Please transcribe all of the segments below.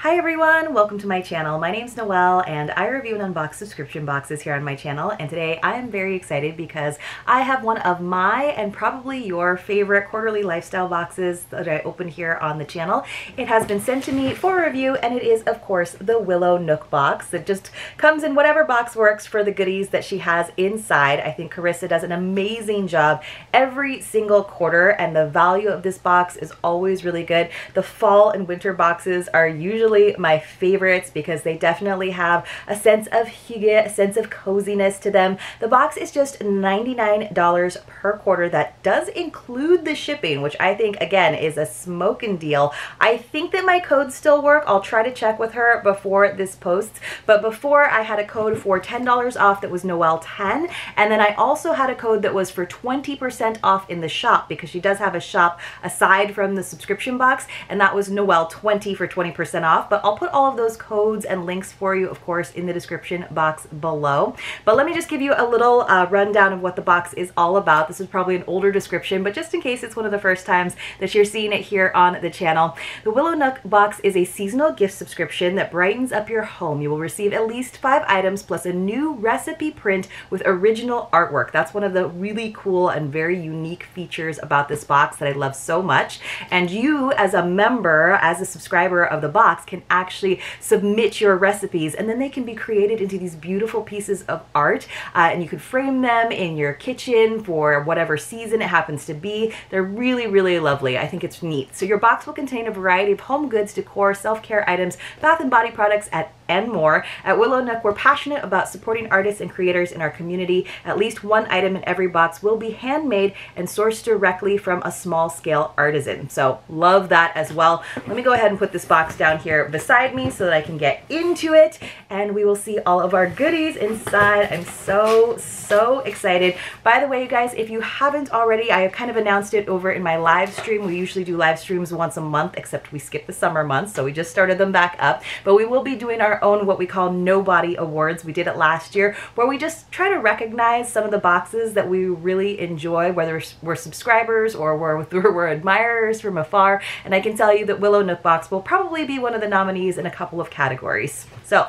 Hi everyone, welcome to my channel. My name's Noelle and I review and unbox subscription boxes here on my channel, and today I am very excited because I have one of my and probably your favorite quarterly lifestyle boxes that I opened here on the channel. It has been sent to me for review and it is of course the Willow Nook box that just comes in whatever box works for the goodies that she has inside. I think Carissa does an amazing job every single quarter and the value of this box is always really good. The fall and winter boxes are usually my favorites because they definitely have a sense of hygge, a sense of coziness to them. The box is just $99 per quarter. That does include the shipping, which I think again is a smoking deal. I think that my codes still work. I'll try to check with her before this posts, but before I had a code for $10 off that was Noelle10, and then I also had a code that was for 20% off in the shop because she does have a shop aside from the subscription box, and that was Noelle20 for 20% off. But I'll put all of those codes and links for you, of course, in the description box below. But let me just give you a little rundown of what the box is all about. This is probably an older description, but just in case it's one of the first times that you're seeing it here on the channel. The Willow Nook box is a seasonal gift subscription that brightens up your home. You will receive at least 5 items plus a new recipe print with original artwork. That's one of the really cool and very unique features about this box that I love so much. And you, as a member, as a subscriber of the box, can actually submit your recipes and then they can be created into these beautiful pieces of art, and you can frame them in your kitchen for whatever season it happens to be. They're really, really lovely. I think it's neat. So your box will contain a variety of home goods, decor, self-care items, bath and body products, and more. At Willow Nook, we're passionate about supporting artists and creators in our community. At least one item in every box will be handmade and sourced directly from a small-scale artisan. So love that as well. Let me go ahead and put this box down here beside me so that I can get into it, and we will see all of our goodies inside. I'm so excited. By the way, you guys, if you haven't already, I have kind of announced it over in my live stream. We usually do live streams once a month, except we skip the summer months, so we just started them back up. But we will be doing our own what we call Nobody Awards. We did it last year where we just try to recognize some of the boxes that we really enjoy, whether we're subscribers or we're admirers from afar, and I can tell you that Willow Nook box will probably be one of the nominees in a couple of categories. So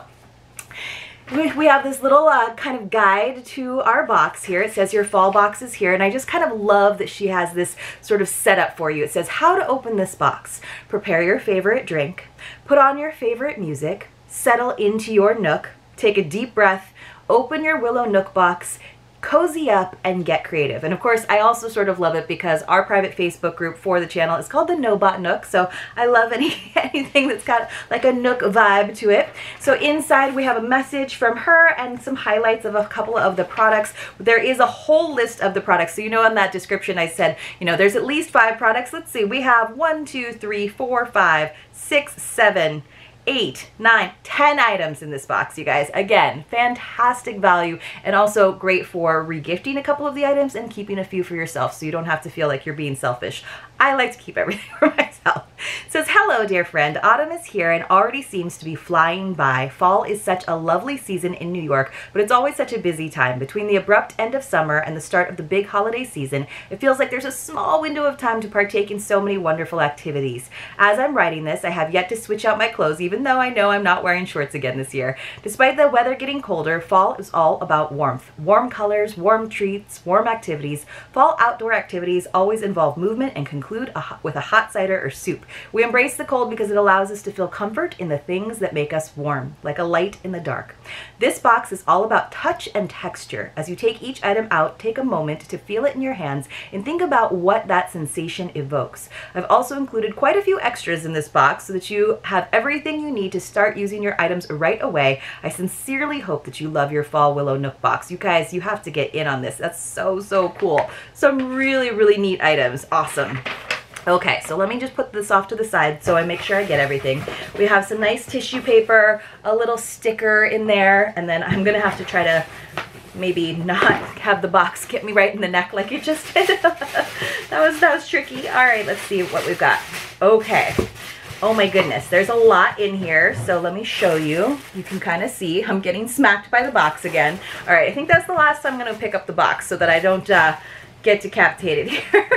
we have this little kind of guide to our box here. It says your fall box is here, and I just kind of love that she has this sort of setup for you. It says how to open this box, prepare your favorite drink, put on your favorite music, settle into your nook, take a deep breath, open your Willow Nook box, cozy up, and get creative. And of course, I also sort of love it because our private Facebook group for the channel is called the Nobot Nook, so I love anything that's got like a nook vibe to it. So inside we have a message from her and some highlights of a couple of the products. There is a whole list of the products. So you know, in that description I said, you know, there's at least 5 products. Let's see, we have 1, 2, 3, 4, 5, 6, 7, 8, 9, 10 items in this box, you guys. Again, fantastic value and also great for regifting a couple of the items and keeping a few for yourself so you don't have to feel like you're being selfish. I like to keep everything for myself. It says, hello, dear friend. Autumn is here and already seems to be flying by. Fall is such a lovely season in New York, but it's always such a busy time. Between the abrupt end of summer and the start of the big holiday season, it feels like there's a small window of time to partake in so many wonderful activities. As I'm writing this, I have yet to switch out my clothes, even though I know I'm not wearing shorts again this year. Despite the weather getting colder, fall is all about warmth. Warm colors, warm treats, warm activities. Fall outdoor activities always involve movement and conclude with a hot cider or soup. We embrace the cold because it allows us to feel comfort in the things that make us warm, like a light in the dark. This box is all about touch and texture. As you take each item out, take a moment to feel it in your hands and think about what that sensation evokes. I've also included quite a few extras in this box so that you have everything you need to start using your items right away. I sincerely hope that you love your fall Willow Nook box. You guys, you have to get in on this. That's so cool. Some really neat items. Awesome. Okay, so let me just put this off to the side so I make sure I get everything. We have some nice tissue paper, a little sticker in there, and then I'm gonna have to try to maybe not have the box get me right in the neck like it just did. That was tricky. All right, let's see what we've got. Okay. Oh my goodness, there's a lot in here, so let me show you. You can kind of see I'm getting smacked by the box again. All right, I think that's the last time I'm gonna pick up the box so that I don't get decapitated here.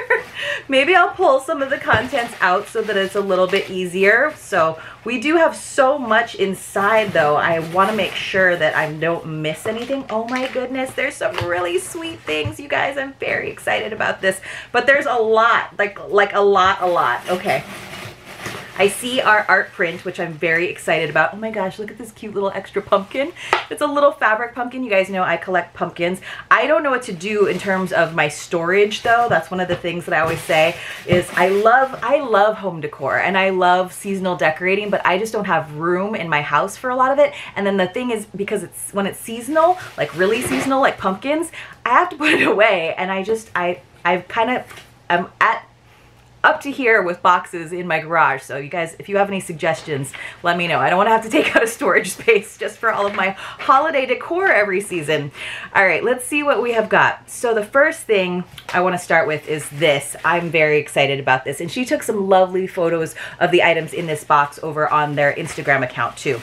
Maybe I'll pull some of the contents out so that it's a little bit easier. So we do have so much inside though. I want to make sure that I don't miss anything. Oh my goodness, there's some really sweet things, you guys. I'm very excited about this. But there's a lot, like a lot. Okay. I see our art print, which I'm very excited about. Oh my gosh, look at this cute little extra pumpkin. It's a little fabric pumpkin. You guys know I collect pumpkins. I don't know what to do in terms of my storage though. That's one of the things that I always say is I love home decor and I love seasonal decorating, but I just don't have room in my house for a lot of it. And then the thing is, because it's when it's seasonal, like really seasonal, like pumpkins, I have to put it away. And I've kind of, I'm at up to here with boxes in my garage. So you guys, if you have any suggestions, let me know. I don't want to have to take out a storage space just for all of my holiday decor every season. All right, let's see what we have got. So the first thing I want to start with is this. I'm very excited about this. And she took some lovely photos of the items in this box over on their Instagram account too.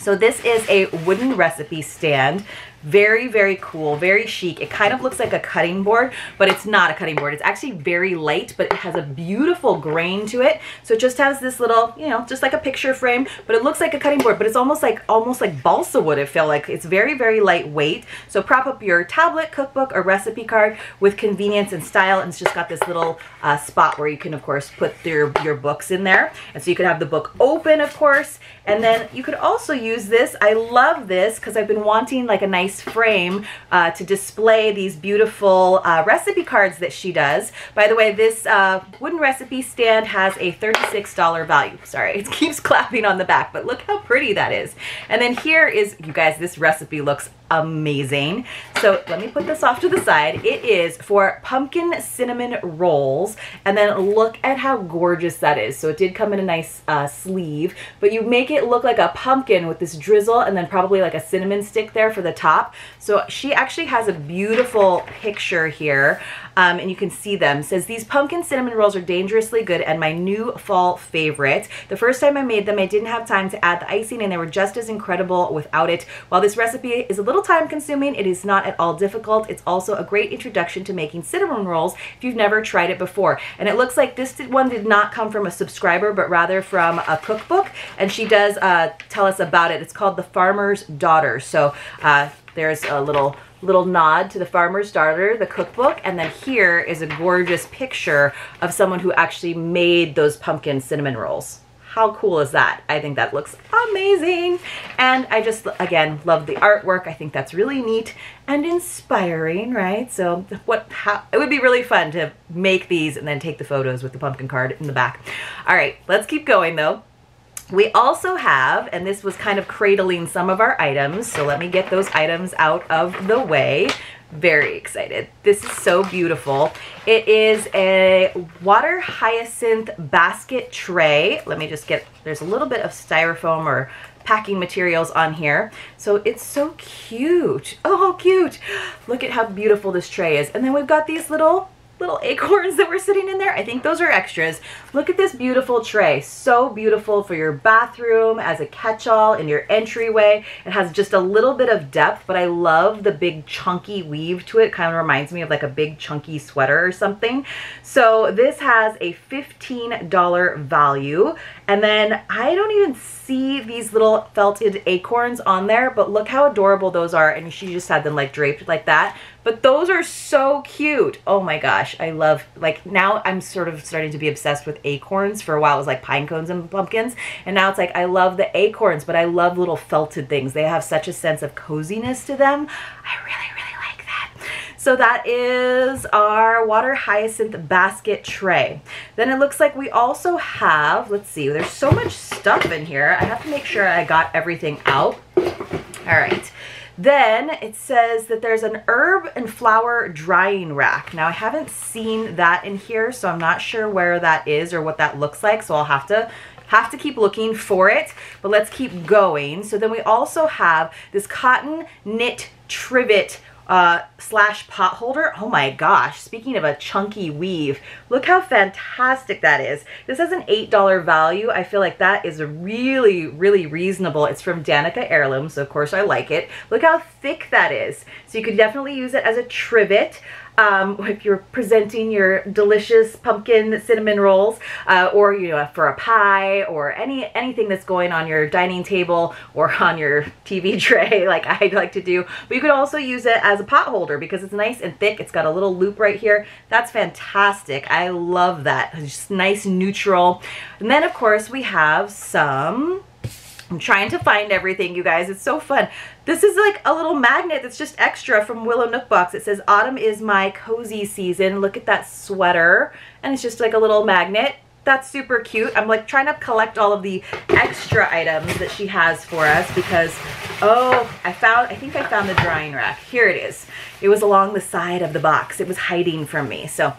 So this is a wooden recipe stand. Very, very cool, very chic. It kind of looks like a cutting board, but it's not a cutting board. It's actually very light, but it has a beautiful grain to it. So it just has this little, you know, just like a picture frame, but it looks like a cutting board, but it's almost like balsa wood, I feel like. It's very, very lightweight. So prop up your tablet, cookbook, or recipe card with convenience and style. And it's just got this little spot where you can, of course, put your books in there. And so you could have the book open, of course. And then you could also use this. I love this because I've been wanting like a nice frame to display these beautiful recipe cards that she does. By the way, this wooden recipe stand has a $36 value. Sorry, it keeps clapping on the back, but look how pretty that is. And then here is, you guys, this recipe looks amazing. So let me put this off to the side. It is for pumpkin cinnamon rolls, and then look at how gorgeous that is. So it did come in a nice sleeve, but you make it look like a pumpkin with this drizzle and then probably like a cinnamon stick there for the top. So she actually has a beautiful picture here, and you can see them. It says, "These pumpkin cinnamon rolls are dangerously good and my new fall favorite. The first time I made them, I didn't have time to add the icing and they were just as incredible without it. While this recipe is a little time consuming, it is not at all difficult. It's also a great introduction to making cinnamon rolls if you've never tried it before." And it looks like this one did not come from a subscriber, but rather from a cookbook. And she does tell us about it. It's called The Farmer's Daughter. So there's a little nod to The Farmer's Daughter, the cookbook. And then here is a gorgeous picture of someone who actually made those pumpkin cinnamon rolls. How cool is that? I think that looks amazing. And I just, again, love the artwork. I think that's really neat and inspiring, right? So it would be really fun to make these and then take the photos with the pumpkin card in the back. All right, let's keep going though. We also have, and this was kind of cradling some of our items, so let me get those items out of the way. Very excited. This is so beautiful. It is a water hyacinth basket tray. Let me just get, there's a little bit of styrofoam or packing materials on here. So it's so cute. Oh, cute. Look at how beautiful this tray is. And then we've got these little acorns that were sitting in there. I think those are extras. Look at this beautiful tray. So beautiful for your bathroom, as a catch-all in your entryway. It has just a little bit of depth, but I love the big chunky weave to it. It kind of reminds me of like a big chunky sweater or something. So this has a $15 value. And then I don't even see these little felted acorns on there, but look how adorable those are. And she just had them like draped like that. But those are so cute. Oh my gosh, I love, like now I'm sort of starting to be obsessed with acorns. For a while it was like pine cones and pumpkins. And now it's like, I love the acorns, but I love little felted things. They have such a sense of coziness to them. I really, really like that. So that is our water hyacinth basket tray. Then it looks like we also have, let's see, there's so much stuff in here. I have to make sure I got everything out. All right. Then it says that there's an herb and flower drying rack. Now I haven't seen that in here, so I'm not sure where that is or what that looks like. So I'll have to keep looking for it, but let's keep going. So then we also have this cotton knit trivet slash pot holder. Oh my gosh, speaking of a chunky weave, look how fantastic that is. This has an $8 value. I feel like that is really, really reasonable. It's from Danica Heirloom, so of course I like it. Look how thick that is. So you could definitely use it as a trivet. if you're presenting your delicious pumpkin cinnamon rolls, or you know, for a pie or anything that's going on your dining table or on your TV tray, like I'd like to do. But you could also use it as a pot holder because it's nice and thick. It's got a little loop right here. That's fantastic. I love that. It's just nice, neutral. And then of course we have some, I'm trying to find everything, you guys. It's so fun. This is like a little magnet that's just extra from Willow Nook Box. It says, "Autumn is my cozy season." Look at that sweater. And it's just like a little magnet. That's super cute. I'm like trying to collect all of the extra items that she has for us because, oh, I think I found the drying rack. Here it is. It was along the side of the box. It was hiding from me. So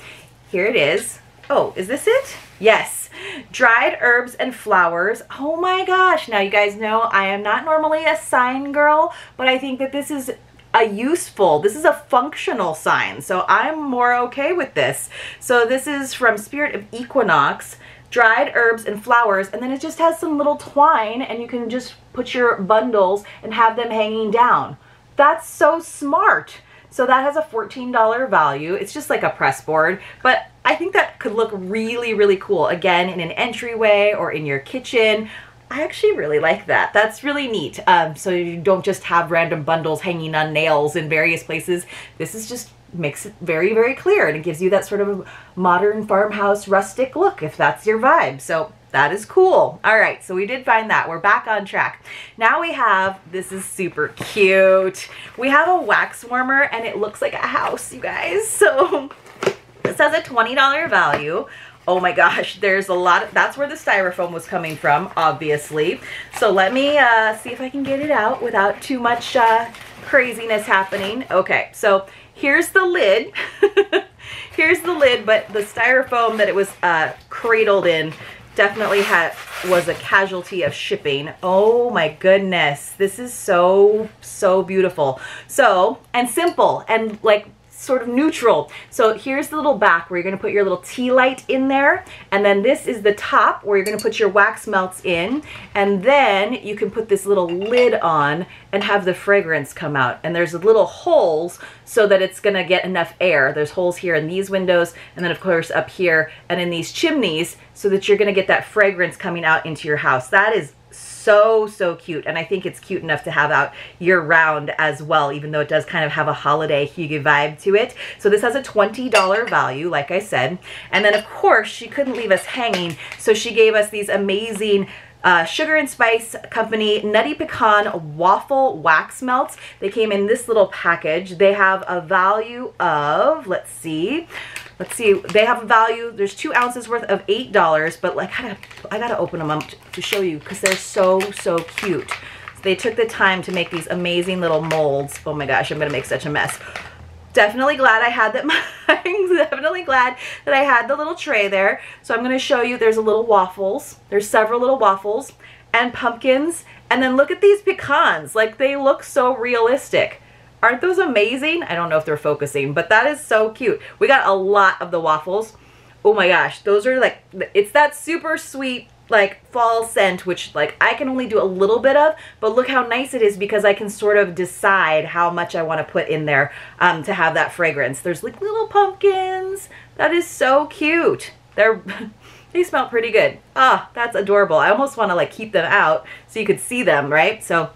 here it is. Oh, is this it? Yes. Dried herbs and flowers. Oh my gosh. Now you guys know I am not normally a sign girl, but I think that this is a useful, this is a functional sign. So I'm more okay with this. So this is from Spirit of Equinox. Dried herbs and flowers, and then it just has some little twine and you can just put your bundles and have them hanging down. That's so smart. So that has a $14 value. It's just like a press board, but I think that could look really, really cool. Again, in an entryway or in your kitchen. I actually really like that. That's really neat. So you don't just have random bundles hanging on nails in various places. This is just makes it very, very clear, and it gives you that sort of modern farmhouse rustic look if that's your vibe. So that is cool. All right, so we did find that. We're back on track. Now we have, this is super cute. We have a wax warmer and it looks like a house, you guys. So this has a $20 value. Oh my gosh, there's a lot of, that's where the styrofoam was coming from, obviously. So let me see if I can get it out without too much craziness happening. Okay, so here's the lid. Here's the lid, but the styrofoam that it was cradled in definitely was a casualty of shipping. Oh my goodness. This is so, so beautiful. So, and simple and like sort of neutral. So here's the little back where you're going to put your little tea light in there. And then this is the top where you're going to put your wax melts in. And then you can put this little lid on and have the fragrance come out. And there's little holes so that it's going to get enough air. There's holes here in these windows and then of course up here and in these chimneys so that you're going to get that fragrance coming out into your house. That is so, so cute. And I think it's cute enough to have out year round as well, even though it does kind of have a holiday hygge vibe to it. So this has a $20 value, like I said. And then of course she couldn't leave us hanging. So she gave us these amazing Sugar and Spice Company Nutty Pecan Waffle Wax Melts. They came in this little package. They have a value of, let's see, they have a value, there's 2 ounces worth of $8, but like I gotta open them up to show you because they're so, so cute. So they took the time to make these amazing little molds. Oh my gosh, I'm gonna make such a mess. Definitely glad I had that. I'm definitely glad that I had the little tray there. So I'm gonna show you, there's a little waffles. There's several little waffles and pumpkins. And then look at these pecans. Like they look so realistic. Aren't those amazing? I don't know if they're focusing, but that is so cute. We got a lot of the waffles. Oh my gosh, those are like, it's that super sweet like fall scent, which like I can only do a little bit of, but look how nice it is because I can sort of decide how much I want to put in there to have that fragrance. There's like little pumpkins. That is so cute. They're, they smell pretty good. Ah, oh, that's adorable. I almost want to like keep them out so you could see them, right? So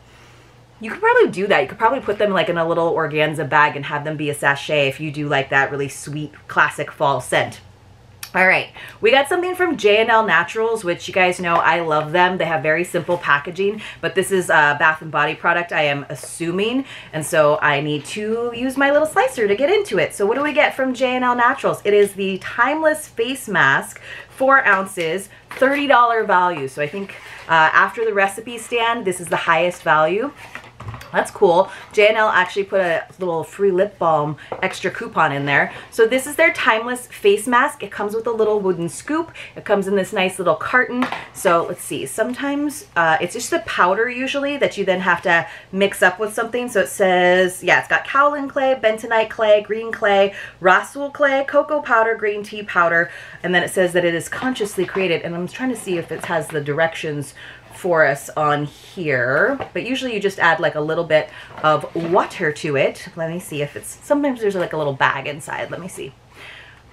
you could probably do that. You could probably put them like in a little organza bag and have them be a sachet if you do like that really sweet classic fall scent. All right, we got something from JL Naturals, which you guys know I love them. They have very simple packaging, but this is a bath and body product, I am assuming, and so I need to use my little slicer to get into it. So what do we get from JL Naturals? It is the Timeless Face Mask, 4 ounces, $30 value. So I think after the recipe stand, this is the highest value. That's cool. JL actually put a little free lip balm extra coupon in there. So this is their Timeless Face Mask. It comes with a little wooden scoop. It comes in this nice little carton. So let's see. Sometimes it's just the powder usually that you then have to mix up with something. So it says, yeah, it's got kaolin clay, bentonite clay, green clay, roswell clay, cocoa powder, green tea powder. And then it says that it is consciously created. And I'm trying to see if it has the directions for us on here, but usually you just add like a little bit of water to it. Let me see if it's, sometimes there's like a little bag inside. Let me see.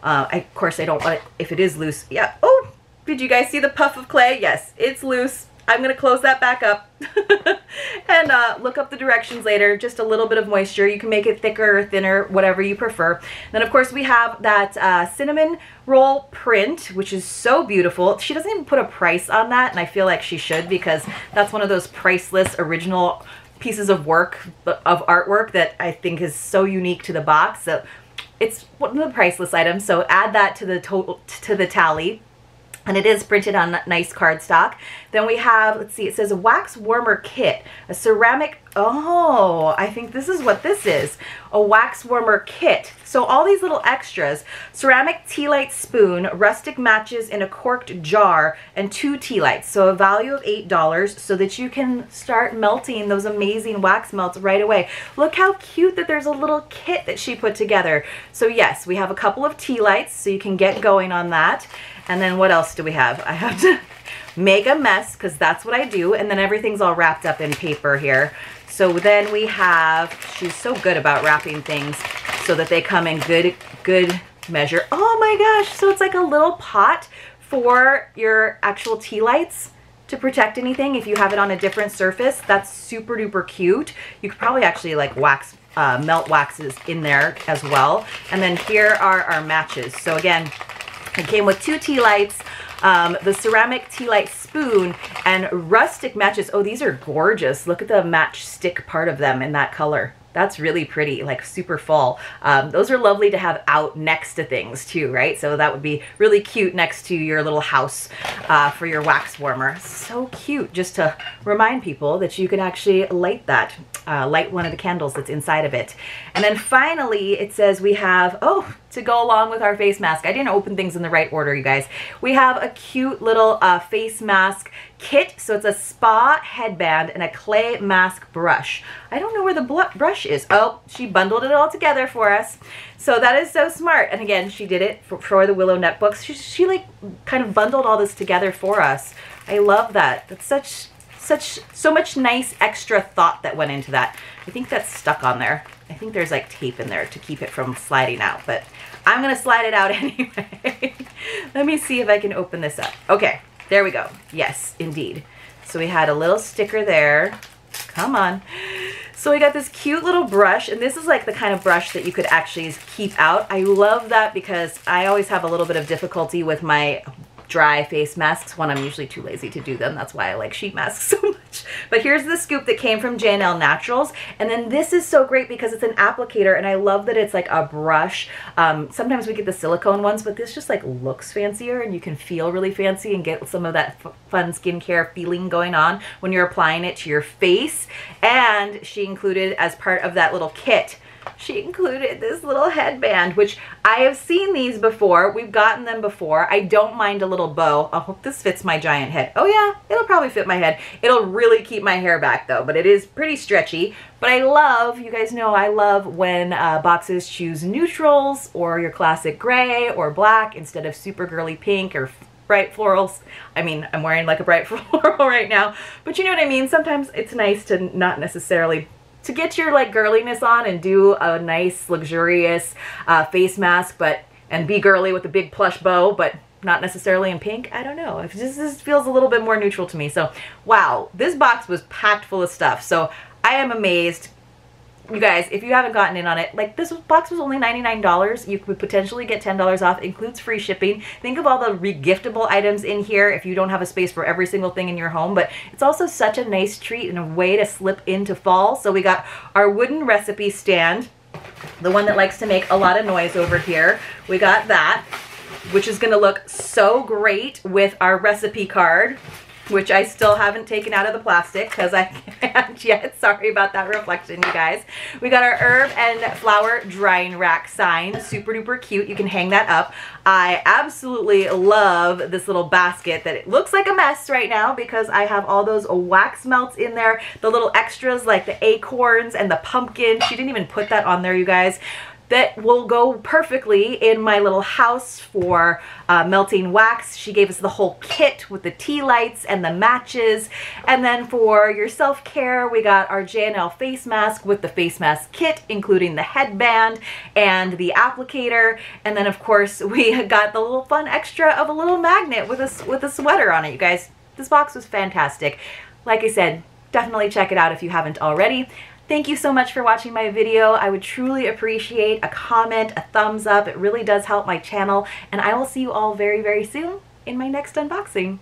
Of course I don't want it, if it is loose. Yeah. Oh, did you guys see the puff of clay? Yes, it's loose. I'm going to close that back up and look up the directions later. Just a little bit of moisture. You can make it thicker or thinner, whatever you prefer. Then, of course, we have that cinnamon roll print, which is so beautiful. She doesn't even put a price on that, and I feel like she should, because that's one of those priceless original pieces of work, of artwork, that I think is so unique to the box. So it's one of the priceless items, so add that to the total, to the tally. And it is printed on nice cardstock. Then we have, let's see, it says wax warmer kit, a ceramic, oh, I think this is what this is, a wax warmer kit. So all these little extras, ceramic tea light spoon, rustic matches in a corked jar, and 2 tea lights. So a value of $8, so that you can start melting those amazing wax melts right away. Look how cute that there's a little kit that she put together. So yes, we have a couple of tea lights, so you can get going on that. And then what else do we have? I have to make a mess because that's what I do. And then everything's all wrapped up in paper here. So then we have, she's so good about wrapping things so that they come in good measure. Oh my gosh. So it's like a little pot for your actual tea lights to protect anything. If you have it on a different surface, that's super duper cute. You could probably actually like wax, melt waxes in there as well. And then here are our matches. So again, it came with 2 tea lights, the ceramic tea light spoon, and rustic matches. Oh, these are gorgeous. Look at the matchstick part of them in that color. That's really pretty, like super fall. Those are lovely to have out next to things too, right? So that would be really cute next to your little house for your wax warmer. So cute, just to remind people that you can actually light that, light one of the candles that's inside of it. And then finally, it says we have, oh, to go along with our face mask. I didn't open things in the right order, you guys. We have a cute little face mask kit. So it's a spa headband and a clay mask brush. I don't know where the brush is. Oh, she bundled it all together for us. So that is so smart. And again, she did it for the Willow Nook Box. She like kind of bundled all this together for us. I love that. That's so much nice extra thought that went into that. I think that's stuck on there. I think there's like tape in there to keep it from sliding out, but I'm going to slide it out anyway. Let me see if I can open this up. Okay, there we go. Yes, indeed. So we had a little sticker there. Come on. So we got this cute little brush, and this is like the kind of brush that you could actually keep out. I love that because I always have a little bit of difficulty with my dry face masks. One, I'm usually too lazy to do them. That's why I like sheet masks so much. But here's the scoop that came from JL Naturals. And then this is so great because it's an applicator, and I love that it's like a brush. Sometimes we get the silicone ones, but this just like looks fancier, and you can feel really fancy and get some of that fun skincare feeling going on when you're applying it to your face. And she included, as part of that little kit, she included this little headband, which I have seen these before. We've gotten them before. I don't mind a little bow. I hope this fits my giant head. Oh yeah, it'll probably fit my head. It'll really keep my hair back though, but it is pretty stretchy. But I love, you guys know I love when boxes choose neutrals or your classic gray or black instead of super girly pink or bright florals. I mean, I'm wearing like a bright floral right now, but you know what I mean? Sometimes it's nice to not necessarily to get your like girliness on and do a nice luxurious face mask, but and be girly with a big plush bow, but not necessarily in pink. I don't know. It just feels a little bit more neutral to me. So wow, this box was packed full of stuff. So I am amazed. You guys, if you haven't gotten in on it, like this box was only $99. You could potentially get $10 off. Includes free shipping. Think of all the regiftable items in here if you don't have a space for every single thing in your home. But it's also such a nice treat and a way to slip into fall. So we got our wooden recipe stand, the one that likes to make a lot of noise over here. We got that, which is going to look so great with our recipe card, which I still haven't taken out of the plastic because I can't yet. Sorry about that reflection, you guys. We got our herb and flower drying rack sign. Super duper cute. You can hang that up. I absolutely love this little basket that it looks like a mess right now because I have all those wax melts in there. The little extras like the acorns and the pumpkin. She didn't even put that on there, you guys. that will go perfectly in my little house for melting wax. She gave us the whole kit with the tea lights and the matches. And then for your self-care, we got our JL face mask with the face mask kit, including the headband and the applicator. And then of course we got the little fun extra of a little magnet with a sweater on it, you guys. This box was fantastic. Like I said, definitely check it out if you haven't already. Thank you so much for watching my video. I would truly appreciate a comment, a thumbs up. It really does help my channel, and I will see you all very, very soon in my next unboxing.